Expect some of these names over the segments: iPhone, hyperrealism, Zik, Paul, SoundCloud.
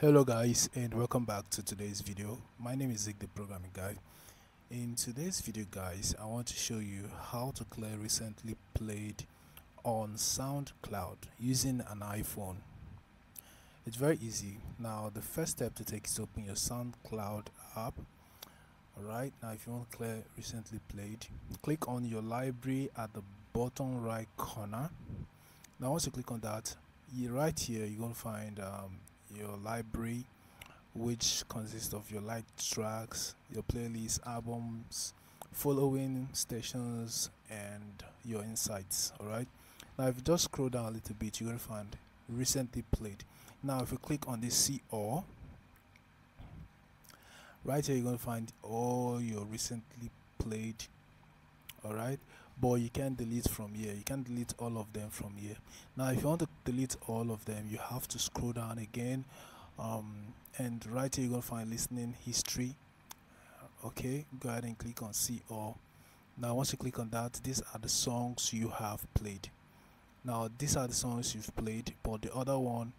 Hello guys, and welcome back to today's video. My name is Zik, the programming guy. In today's video guys, I want to show you how to clear recently played on SoundCloud using an iPhone. It's very easy. Now the first step to take is to open your SoundCloud app. Alright, now if you want to clear recently played, click on your library at the bottom right corner. Now once you click on that, right here you're going to find your library, which consists of your liked tracks, your playlist, albums, following stations, and your insights. Alright, now if you just scroll down a little bit, you're going to find recently played. Now if you click on this see all, right here you're going to find all your recently played. Alright, but you can delete from here. You can delete all of them from here. Now if you want to delete all of them, you have to scroll down again, and right here you're gonna find listening history. Okay, go ahead and click on see all. Now once you click on that, these are the songs you have played. Now these are the songs you've played, but the other one,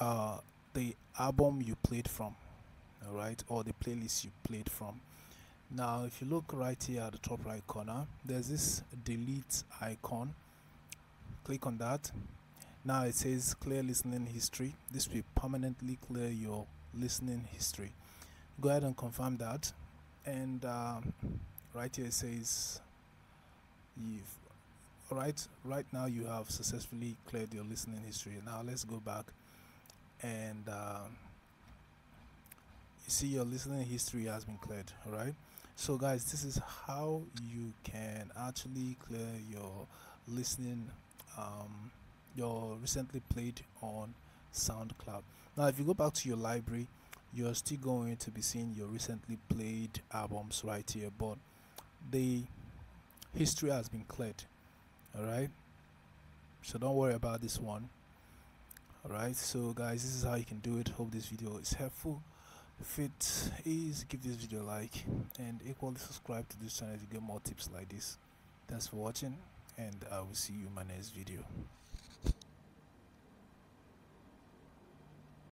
the album you played from, all right, or the playlist you played from. Now if you look right here at the top right corner, there's this delete icon. Click on that. Now it says clear listening history. This will permanently clear your listening history. Go ahead and confirm that, and right here it says right now you have successfully cleared your listening history. Now let's go back and you see your listening history has been cleared. Alright, so guys, this is how you can actually clear your listening, your recently played on SoundCloud. Now if you go back to your library, you're still going to be seeing your recently played albums right here, but the history has been cleared. Alright, so don't worry about this one. Alright, so guys, this is how you can do it. Hope this video is helpful. If it is, give this video a like, and equally subscribe to this channel to get more tips like this. Thanks for watching, and I will see you in my next video.